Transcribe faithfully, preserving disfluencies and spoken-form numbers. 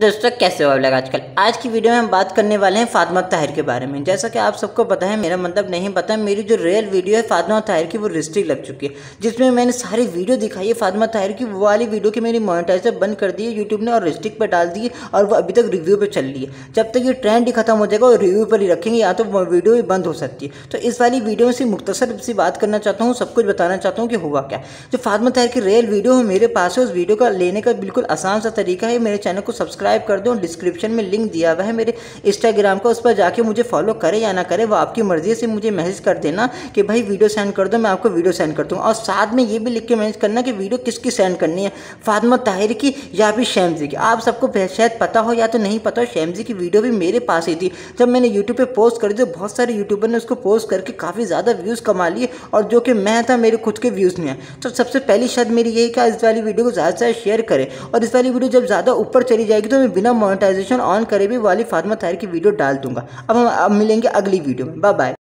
दोस्तों कैसे हो आप लोग। आजकल आज की वीडियो में हम बात करने वाले हैं फातिमा ताहिर के बारे में। जैसा कि आप सबको पता है, मेरा मतलब नहीं पता, मेरी जो रियल वीडियो है फातिमा ताहिर की वो रिस्ट्रिक्ट लग चुकी है, जिसमें मैंने सारी वीडियो दिखाई है फातिमा ताहिर की। वो वाली वीडियो की मेरी मोनेटाइजेशन बंद कर दी है यूट्यूब ने और रिस्ट्रिक्ट पर डाल दी है और वो अभी तक रिव्यू पर चल रही है। जब तक ये ट्रेंड ही खत्म हो जाएगा और रिव्यू पर ही रखेंगे या तो वीडियो भी बंद हो सकती है। तो इस वाली वीडियो में से मुख्तसर सी बात करना चाहता हूँ, सब कुछ बताना चाहता हूँ कि हुआ क्या। जो फातिमा ताहिर की रियल वीडियो है मेरे पास है, उस वीडियो का लेने का बिल्कुल आसान सा तरीका है। मेरे चैनल को सब्सक्राइब सब्सक्राइब कर दो, डिस्क्रिप्शन में लिंक दिया हुआ है मेरे इंस्टाग्राम का, उस पर जाके मुझे फॉलो करे या ना करे वो आपकी मर्जी से। मुझे मैसेज कर देना कि भाई वीडियो सेंड कर दो, मैं आपको वीडियो सेंड कर दूँगा। और साथ में ये भी लिख के मैसेज करना कि वीडियो किसकी सेंड करनी है, फातिमा ताहिर की या फिर शैमजी की। आप सबको शायद पता हो या तो नहीं पता हो, शैमजी की वीडियो भी मेरे पास ही थी। जब मैंने यूट्यूब पर पोस्ट करी तो बहुत सारे यूट्यूबर ने उसको पोस्ट करके काफ़ी ज़्यादा व्यूज़ कमा लिए, और जो कि मैं था मेरे खुद के व्यूज़ नहीं आए। तो सबसे पहली शर्त मेरी यही कि इस वाली वीडियो को ज़्यादा से ज़्यादा शेयर करें, और इस वाली वीडियो जब ज़्यादा ऊपर चली जाएगी तो मैं बिना मोनेटाइजेशन ऑन करे भी वाली फातिमा ताहिर की वीडियो डाल दूंगा। अब हम अब मिलेंगे अगली वीडियो में। Bye bye.